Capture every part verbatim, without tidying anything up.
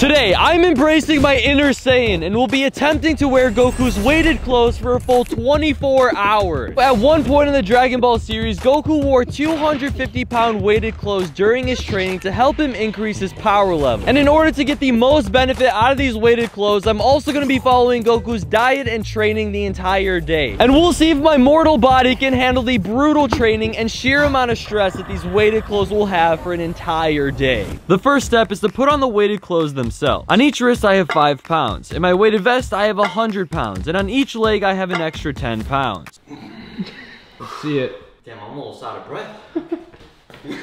Today, I'm embracing my inner Saiyan and will be attempting to wear Goku's weighted clothes for a full twenty-four hours. At one point in the Dragon Ball series, Goku wore two hundred fifty pound weighted clothes during his training to help him increase his power level. And in order to get the most benefit out of these weighted clothes, I'm also going to be following Goku's diet and training the entire day. And we'll see if my mortal body can handle the brutal training and sheer amount of stress that these weighted clothes will have for an entire day. The first step is to put on the weighted clothes themselves. On each wrist, I have five pounds. In my weighted vest, I have one hundred pounds. And on each leg, I have an extra ten pounds. Let's see it. Damn, I'm almost out of breath.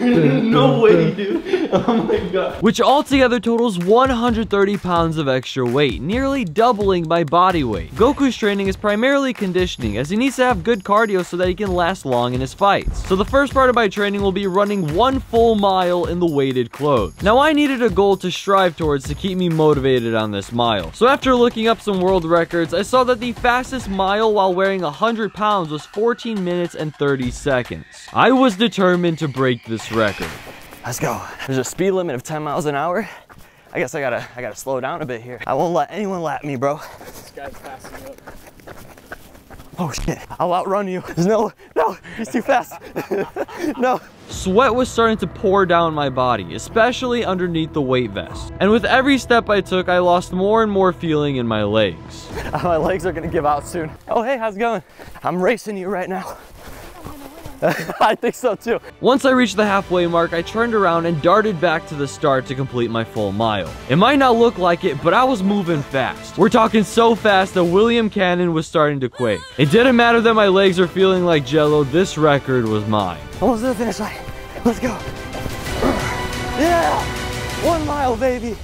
No way, dude. Oh my god. Which altogether totals one hundred thirty pounds of extra weight, nearly doubling my body weight. Goku's training is primarily conditioning, as he needs to have good cardio so that he can last long in his fights. So the first part of my training will be running one full mile in the weighted clothes. Now I needed a goal to strive towards to keep me motivated on this mile. So after looking up some world records, I saw that the fastest mile while wearing one hundred pounds was fourteen minutes and thirty seconds. I was determined to break this record. Let's go. There's a speed limit of ten miles an hour. I guess I gotta I gotta slow down a bit here. I won't let anyone lap me, bro. This guy's passing up. Oh shit, I'll outrun you. There's no, no, he's too fast. No. Sweat was starting to pour down my body, especially underneath the weight vest. And with every step I took, I lost more and more feeling in my legs. My legs are gonna give out soon. Oh hey, how's it going? I'm racing you right now. I think so too. Once I reached the halfway mark, I turned around and darted back to the start to complete my full mile. It might not look like it, but I was moving fast. We're talking so fast that William Cannon was starting to quake. It didn't matter that my legs are feeling like jello, this record was mine. Almost to the finish line. Let's go. Yeah! One mile, baby.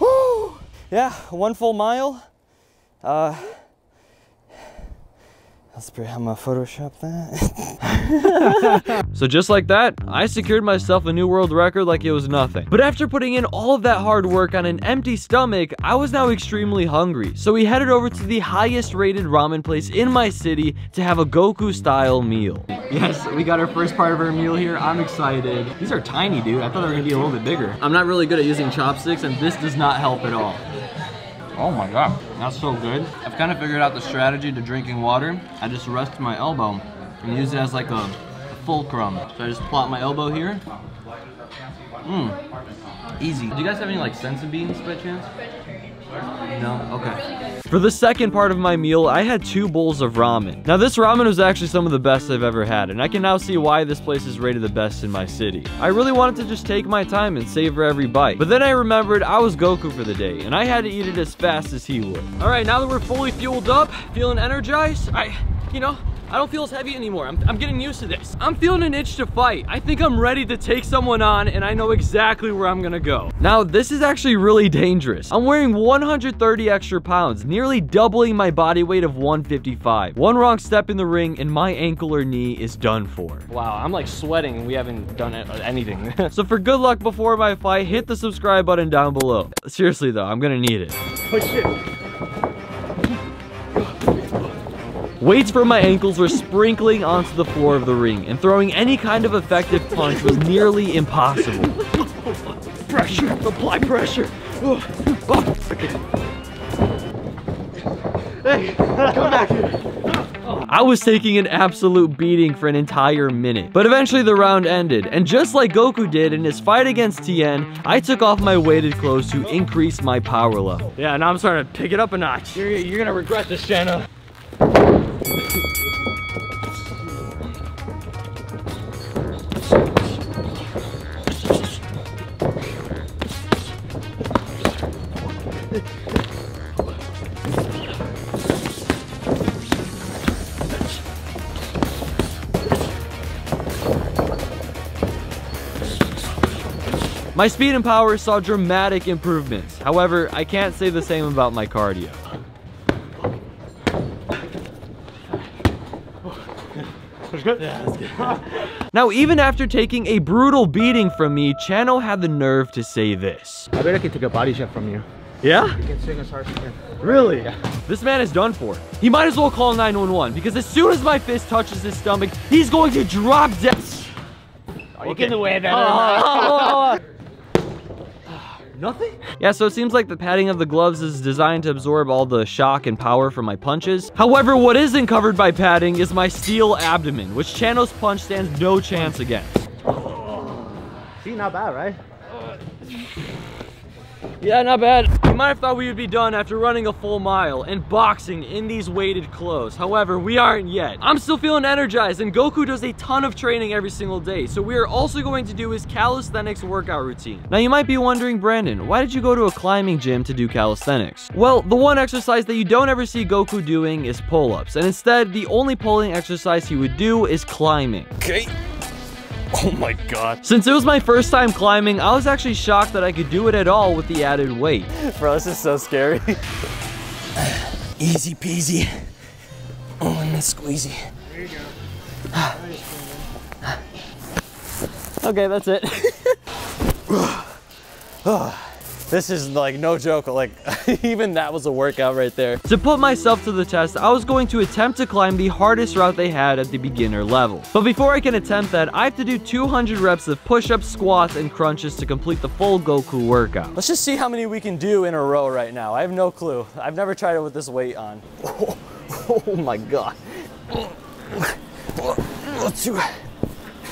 Woo! Yeah, one full mile. Uh, That's pretty, I'm gonna Photoshop that. So just like that, I secured myself a new world record like it was nothing. But after putting in all of that hard work on an empty stomach, I was now extremely hungry. So we headed over to the highest rated ramen place in my city to have a Goku style meal. Yes, we got our first part of our meal here. I'm excited. These are tiny, dude. I thought they were gonna be a little bit bigger. I'm not really good at using chopsticks and this does not help at all. Oh my god, that's so good. I've kind of figured out the strategy to drinking water. I just rest my elbow and use it as like a, a fulcrum. So I just plop my elbow here. Mmm, easy. Do you guys have any like senza beans by chance? No? Okay. For the second part of my meal, I had two bowls of ramen. Now this ramen was actually some of the best I've ever had, and I can now see why this place is rated the best in my city. I really wanted to just take my time and savor every bite, but then I remembered I was Goku for the day, and I had to eat it as fast as he would. All right, now that we're fully fueled up, feeling energized, I, you know, I don't feel as heavy anymore. I'm, I'm getting used to this. I'm feeling an itch to fight. I think I'm ready to take someone on and I know exactly where I'm gonna go. Now, this is actually really dangerous. I'm wearing one hundred thirty extra pounds, nearly doubling my body weight of one fifty-five. One wrong step in the ring and my ankle or knee is done for. Wow, I'm like sweating. We haven't done anything. So for good luck before my fight, hit the subscribe button down below. Seriously though, I'm gonna need it. Oh shit. Weights from my ankles were sprinkling onto the floor of the ring, and throwing any kind of effective punch was nearly impossible. Pressure! Apply pressure! Oh. Oh. Hey, come back here! I was taking an absolute beating for an entire minute, but eventually the round ended, and just like Goku did in his fight against Tien, I took off my weighted clothes to increase my power level. Yeah, now I'm starting to pick it up a notch. You're, you're gonna regret this, Shanna. My speed and power saw dramatic improvements. However, I can't say the same about my cardio. That's good? Yeah, that's good. Now, even after taking a brutal beating from me, Chano had the nerve to say this. I bet I can take a body shot from you. Yeah? You can swing as hard as you can. Really? Yeah. This man is done for. He might as well call nine one one, because as soon as my fist touches his stomach, he's going to drop dead. Oh, you okay. Get in the way of that. Oh, oh, oh, oh, oh. Nothing? Yeah, so it seems like the padding of the gloves is designed to absorb all the shock and power from my punches. However, what isn't covered by padding is my steel abdomen, which Chanos' punch stands no chance against. See, not bad, right? Yeah, not bad. You might have thought we would be done after running a full mile and boxing in these weighted clothes. However, we aren't yet. I'm still feeling energized, and Goku does a ton of training every single day, so we are also going to do his calisthenics workout routine. Now, you might be wondering, Brandon, why did you go to a climbing gym to do calisthenics? Well, the one exercise that you don't ever see Goku doing is pull-ups, and instead, the only pulling exercise he would do is climbing. Okay. Oh my god. Since it was my first time climbing, I was actually shocked that I could do it at all with the added weight. Bro, this is so scary. Easy peasy. Oh, and then squeezy. There you go. Nice, okay, that's it. This is like no joke, like even that was a workout right there. To put myself to the test, I was going to attempt to climb the hardest route they had at the beginner level. But before I can attempt that, I have to do two hundred reps of push-ups, squats, and crunches to complete the full Goku workout. Let's just see how many we can do in a row right now. I have no clue. I've never tried it with this weight on. Oh, oh my god. Two,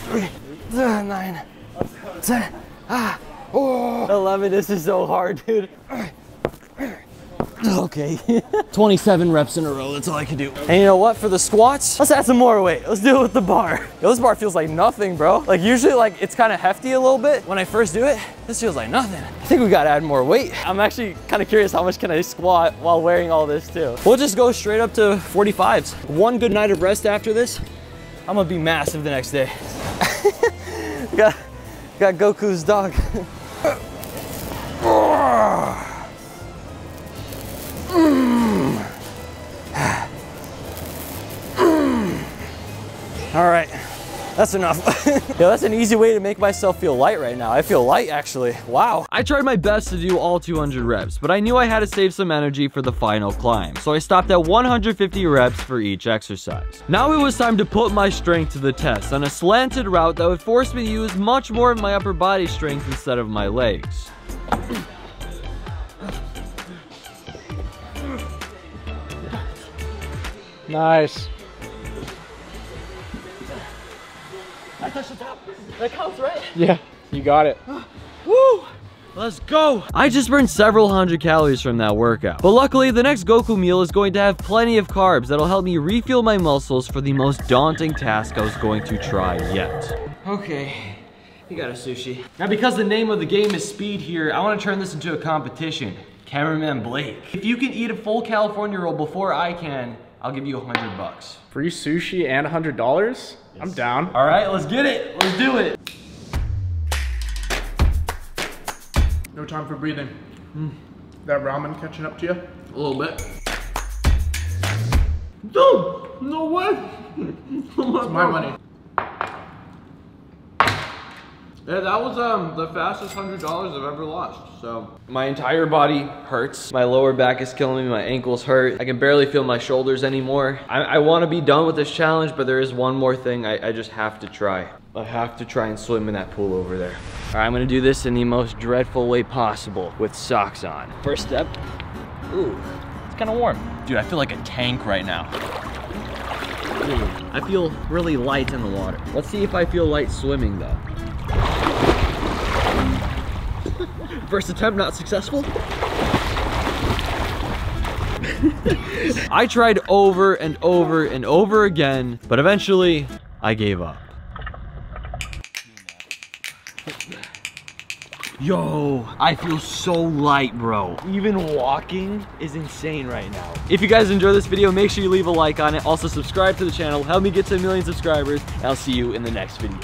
three, nine, ten, ah. Oh. eleven, this is so hard, dude. Okay. twenty-seven reps in a row, that's all I can do. And you know what, for the squats, let's add some more weight. Let's do it with the bar. Yo, this bar feels like nothing, bro. Like usually like it's kind of hefty a little bit. When I first do it, this feels like nothing. I think we gotta add more weight. I'm actually kind of curious how much can I squat while wearing all this too. We'll just go straight up to forty-fives. One good night of rest after this, I'm gonna be massive the next day. got, got Goku's dog. Mm. Mm. All right, that's enough. Yo, that's an easy way to make myself feel light right now. I feel light, actually. Wow. I tried my best to do all two hundred reps, but I knew I had to save some energy for the final climb, so I stopped at one hundred fifty reps for each exercise. Now it was time to put my strength to the test on a slanted route that would force me to use much more of my upper body strength instead of my legs. Nice. I touched the top. That counts, right? Yeah, you got it. Woo! Let's go! I just burned several hundred calories from that workout. But luckily, the next Goku meal is going to have plenty of carbs that'll help me refuel my muscles for the most daunting task I was going to try yet. Okay. You got a sushi. Now, because the name of the game is speed here, I want to turn this into a competition. Cameraman Blake. If you can eat a full California roll before I can, I'll give you a hundred bucks. Free sushi and a hundred dollars? Yes. I'm down. All right, let's get it. Let's do it. No time for breathing. Mm. That ramen catching up to you? A little bit. Dude, no way. It's my money. Yeah, that was um, the fastest one hundred dollars I've ever lost, so. My entire body hurts. My lower back is killing me, my ankles hurt. I can barely feel my shoulders anymore. I, I wanna be done with this challenge, but there is one more thing I, I just have to try. I have to try and swim in that pool over there. All right, I'm gonna do this in the most dreadful way possible with socks on. First step, ooh, it's kinda warm. Dude, I feel like a tank right now. Ooh, I feel really light in the water. Let's see if I feel light swimming though. First attempt not successful. I tried over and over and over again, but eventually I gave up. Yo, I feel so light, bro. Even walking is insane right now. If you guys enjoyed this video, make sure you leave a like on it. Also subscribe to the channel, help me get to a million subscribers, and I'll see you in the next video.